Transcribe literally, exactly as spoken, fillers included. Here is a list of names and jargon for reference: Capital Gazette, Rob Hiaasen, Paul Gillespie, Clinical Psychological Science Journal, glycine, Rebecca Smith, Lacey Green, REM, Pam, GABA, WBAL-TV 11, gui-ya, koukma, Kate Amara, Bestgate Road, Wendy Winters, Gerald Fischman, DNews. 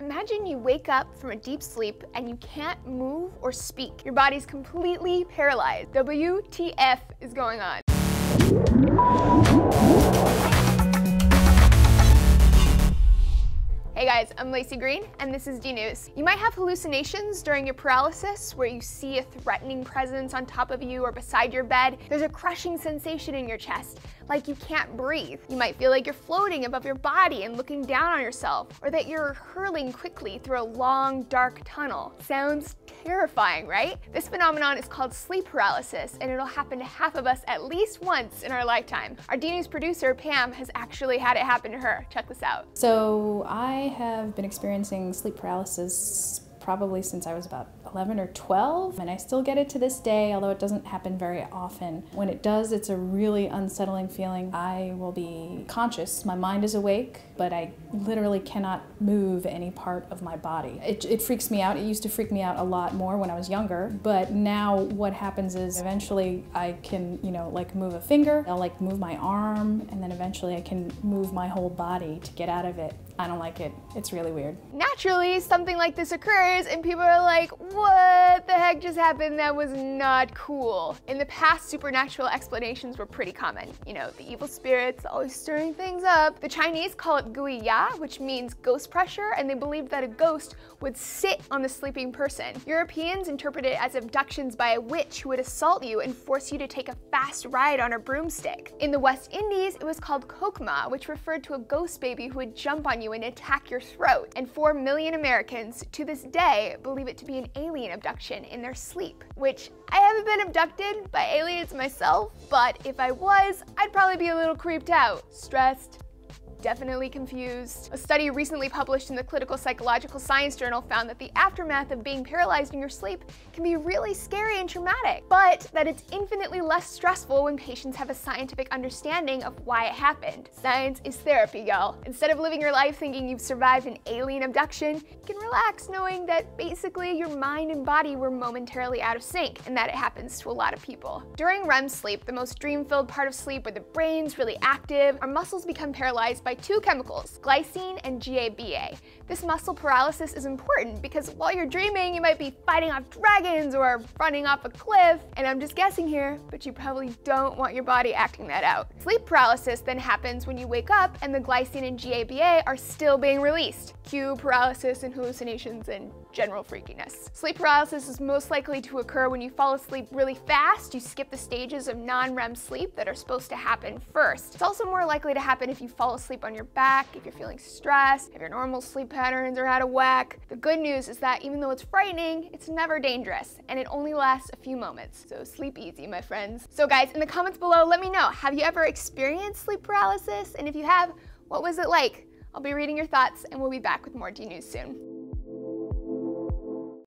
Imagine you wake up from a deep sleep and you can't move or speak. Your body's completely paralyzed. W T F is going on. Hey guys, I'm Lacey Green and this is DNews. You might have hallucinations during your paralysis where you see a threatening presence on top of you or beside your bed. There's a crushing sensation in your chest, like you can't breathe. You might feel like you're floating above your body and looking down on yourself, or that you're hurling quickly through a long, dark tunnel. Sounds terrifying, right? This phenomenon is called sleep paralysis, and it'll happen to half of us at least once in our lifetime. Our DNews producer, Pam, has actually had it happen to her. Check this out. So I have been experiencing sleep paralysis probably since I was about eleven or twelve, and I still get it to this day, although it doesn't happen very often. When it does, it's a really unsettling feeling. I will be conscious, my mind is awake, but I literally cannot move any part of my body. It, it freaks me out. It used to freak me out a lot more when I was younger, but now what happens is eventually I can, you know, like move a finger, I'll like move my arm, and then eventually I can move my whole body to get out of it. I don't like it. It's really weird. Naturally, something like this occurs and people are like, what the heck just happened? That was not cool. In the past, supernatural explanations were pretty common. You know, the evil spirits always stirring things up. The Chinese call it gui-ya, which means ghost pressure, and they believed that a ghost would sit on the sleeping person. Europeans interpret it as abductions by a witch who would assault you and force you to take a fast ride on her broomstick. In the West Indies, it was called koukma, which referred to a ghost baby who would jump on you and attack your throat. And four million Americans to this day believe it to be an alien abduction in their sleep, which I haven't been abducted by aliens myself, but if I was, I'd probably be a little creeped out, stressed, definitely confused. A study recently published in the Clinical Psychological Science Journal found that the aftermath of being paralyzed in your sleep can be really scary and traumatic, but that it's infinitely less stressful when patients have a scientific understanding of why it happened. Science is therapy, y'all. Instead of living your life thinking you've survived an alien abduction, you can relax knowing that basically your mind and body were momentarily out of sync, and that it happens to a lot of people. During R E M sleep, the most dream-filled part of sleep where the brain's really active, our muscles become paralyzed by By two chemicals, glycine and GABA. This muscle paralysis is important because while you're dreaming, you might be fighting off dragons or running off a cliff, and I'm just guessing here, but you probably don't want your body acting that out. Sleep paralysis then happens when you wake up and the glycine and GABA are still being released. Cue paralysis and hallucinations and general freakiness. Sleep paralysis is most likely to occur when you fall asleep really fast, you skip the stages of non-R E M sleep that are supposed to happen first. It's also more likely to happen if you fall asleep on your back, if you're feeling stressed, if your normal sleep patterns are out of whack. The good news is that even though it's frightening, it's never dangerous, and it only lasts a few moments, so sleep easy, my friends. So guys, in the comments below, let me know, have you ever experienced sleep paralysis? And if you have, what was it like? I'll be reading your thoughts, and we'll be back with more DNews soon.